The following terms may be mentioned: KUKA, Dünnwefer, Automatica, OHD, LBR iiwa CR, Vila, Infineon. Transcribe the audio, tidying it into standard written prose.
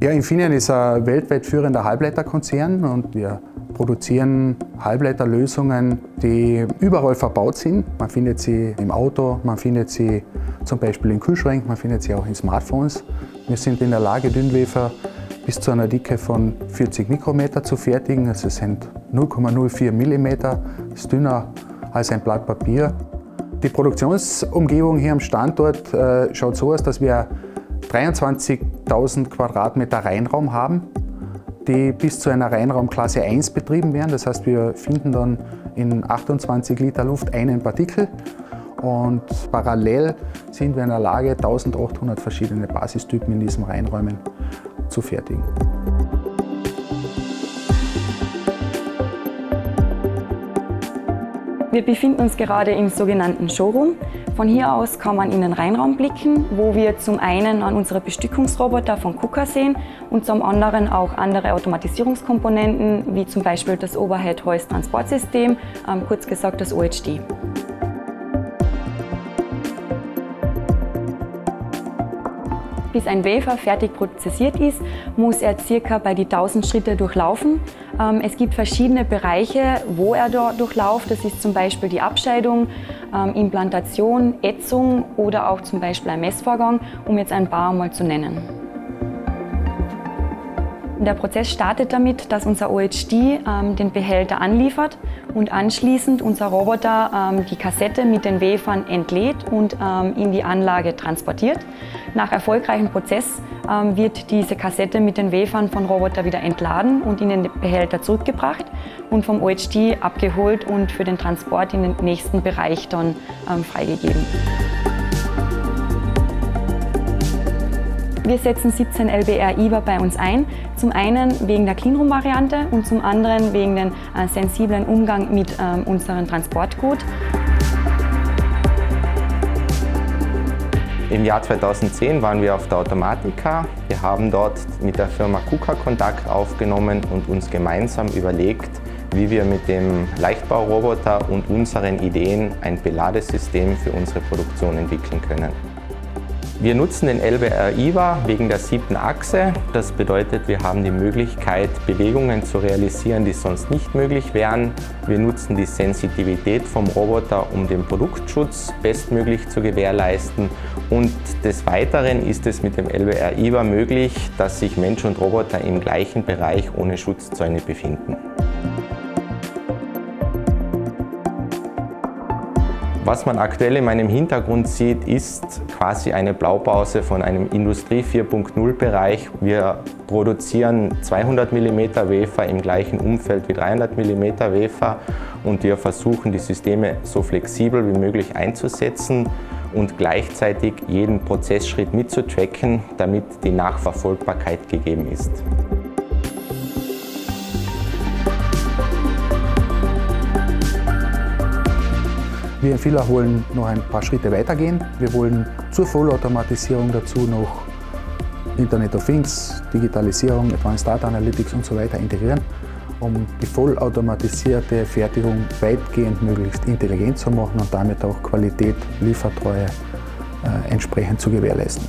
Ja, Infineon ist ein weltweit führender Halbleiterkonzern und wir produzieren Halbleiterlösungen, die überall verbaut sind. Man findet sie im Auto, man findet sie zum Beispiel im Kühlschrank, man findet sie auch in Smartphones. Wir sind in der Lage, Dünnwefer bis zu einer Dicke von 40 Mikrometer zu fertigen. Also es sind 0,04 Millimeter, ist dünner als ein Blatt Papier. Die Produktionsumgebung hier am Standort schaut so aus, dass wir 23.000 Quadratmeter Reinraum haben, die bis zu einer Reinraumklasse 1 betrieben werden. Das heißt, wir finden dann in 28 Liter Luft einen Partikel und parallel sind wir in der Lage, 1800 verschiedene Basistypen in diesen Reinräumen zu fertigen. Wir befinden uns gerade im sogenannten Showroom. Von hier aus kann man in den Reinraum blicken, wo wir zum einen an unsere Bestückungsroboter von KUKA sehen und zum anderen auch andere Automatisierungskomponenten, wie zum Beispiel das Overhead-Hoist-Transportsystem, kurz gesagt das OHD. Bis ein Wafer fertig prozessiert ist, muss er ca. bei die 1000 Schritte durchlaufen. Es gibt verschiedene Bereiche, wo er durchläuft. Das ist zum Beispiel die Abscheidung, Implantation, Ätzung oder auch zum Beispiel ein Messvorgang, um jetzt ein paar mal zu nennen. Der Prozess startet damit, dass unser OHD den Behälter anliefert und anschließend unser Roboter die Kassette mit den Wafern entlädt und in die Anlage transportiert. Nach erfolgreichem Prozess wird diese Kassette mit den Wafern vom Roboter wieder entladen und in den Behälter zurückgebracht und vom OHD abgeholt und für den Transport in den nächsten Bereich dann freigegeben. Wir setzen 17 LBR iiwa bei uns ein, zum einen wegen der Cleanroom-Variante und zum anderen wegen den sensiblen Umgang mit unserem Transportgut. Im Jahr 2010 waren wir auf der Automatica. Wir haben dort mit der Firma KUKA Kontakt aufgenommen und uns gemeinsam überlegt, wie wir mit dem Leichtbauroboter und unseren Ideen ein Beladesystem für unsere Produktion entwickeln können. Wir nutzen den LBR iiwa wegen der 7. Achse. Das bedeutet, wir haben die Möglichkeit, Bewegungen zu realisieren, die sonst nicht möglich wären. Wir nutzen die Sensitivität vom Roboter, um den Produktschutz bestmöglich zu gewährleisten. Und des Weiteren ist es mit dem LBR iiwa möglich, dass sich Mensch und Roboter im gleichen Bereich ohne Schutzzäune befinden. Was man aktuell in meinem Hintergrund sieht, ist quasi eine Blaupause von einem Industrie 4.0 Bereich. Wir produzieren 200 mm Wafer im gleichen Umfeld wie 300 mm Wafer und wir versuchen, die Systeme so flexibel wie möglich einzusetzen und gleichzeitig jeden Prozessschritt mitzutracken, damit die Nachverfolgbarkeit gegeben ist. Wir in Vila wollen noch ein paar Schritte weitergehen. Wir wollen zur Vollautomatisierung dazu noch Internet of Things, Digitalisierung, Advanced Data Analytics und so weiter integrieren, um die vollautomatisierte Fertigung weitgehend möglichst intelligent zu machen und damit auch Qualität, Liefertreue entsprechend zu gewährleisten.